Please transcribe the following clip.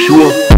You are.